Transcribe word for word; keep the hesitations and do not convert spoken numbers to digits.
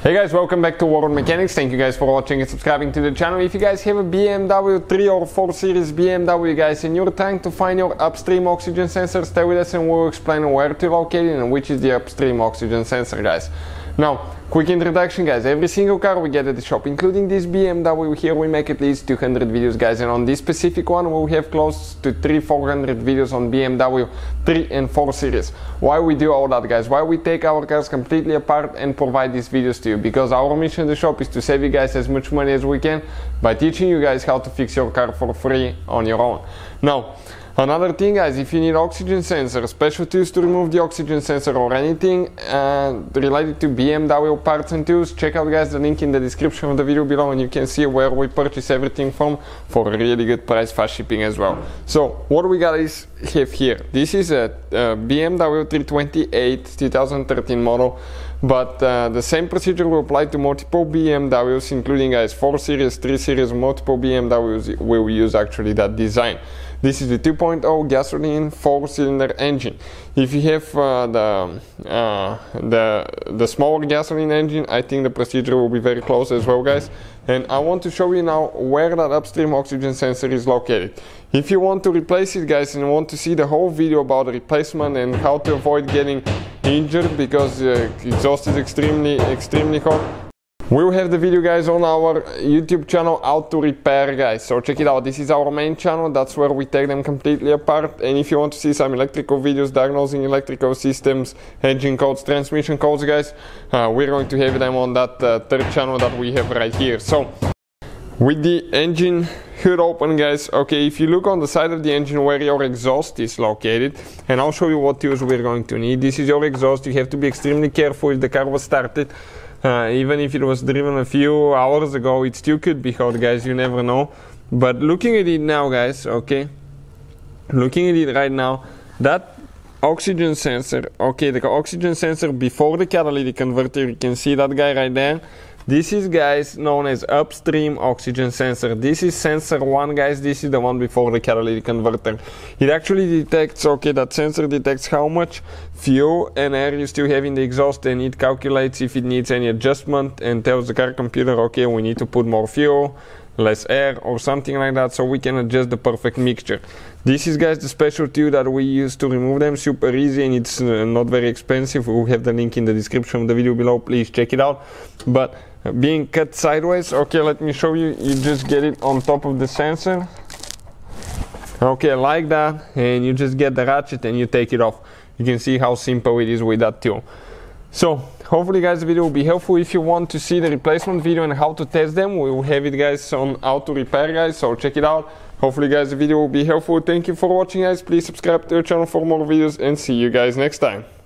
Hey guys, welcome back to World Mechanics. Thank you guys for watching and subscribing to the channel. If you guys have a B M W three or four series B M W guys and you're trying to find your upstream oxygen sensor, stay with us and we'll explain where to locate it and which is the upstream oxygen sensor guys. Now, quick introduction guys, every single car we get at the shop, including this B M W here, we make at least two hundred videos guys, and on this specific one we'll have close to three to four hundred videos on B M W three and four series. Why we do all that guys, why we take our cars completely apart and provide these videos to you, because our mission at the shop is to save you guys as much money as we can by teaching you guys how to fix your car for free on your own. Now, another thing guys, if you need oxygen sensor, special tools to remove the oxygen sensor or anything uh, related to B M W parts and tools, check out guys the link in the description of the video below and you can see where we purchase everything from for a really good price, fast shipping as well. So what we got is have here, this is a, a B M W three twenty-eight twenty thirteen model, but uh, the same procedure will apply to multiple B M Ws, including guys four series, three series, multiple B M Ws will use actually that design. This is the two point oh gasoline four cylinder engine. If you have uh, the, uh, the the smaller gasoline engine, I think the procedure will be very close as well guys. And I want to show you now where that upstream oxygen sensor is located. If you want to replace it guys and want to see the whole video about the replacement and how to avoid getting injured because uh, exhaust is extremely extremely hot, we'll have the video guys on our YouTube channel Auto Repair guys, so check it out. This is our main channel, that's where we take them completely apart, and if you want to see some electrical videos diagnosing electrical systems, engine codes, transmission codes guys, uh, we're going to have them on that uh, third channel that we have right here. So with the engine hood open guys, okay, if you look on the side of the engine where your exhaust is located, and I'll show you what tools we're going to need. This is your exhaust, you have to be extremely careful. If the car was started, Uh, even if it was driven a few hours ago, it still could be hot guys, you never know. But looking at it now guys, okay, looking at it right now, that oxygen sensor, okay, the oxygen sensor before the catalytic converter, you can see that guy right there. This is guys known as upstream oxygen sensor. This is sensor one guys, this is the one before the catalytic converter. It actually detects, okay, that sensor detects how much fuel and air you still have in the exhaust, and it calculates if it needs any adjustment and tells the car computer, okay, we need to put more fuel, less air or something like that, so we can adjust the perfect mixture. This is guys the special tool that we use to remove them, super easy, and it's uh, not very expensive. We'll have the link in the description of the video below, please check it out. But being cut sideways, okay, let me show you, you just get it on top of the sensor, okay, like that, and you just get the ratchet and you take it off. You can see how simple it is with that tool. So hopefully guys the video will be helpful. If you want to see the replacement video and how to test them, we will have it guys on Auto Repair guys, so check it out. Hopefully guys the video will be helpful. Thank you for watching guys, please subscribe to our channel for more videos and see you guys next time.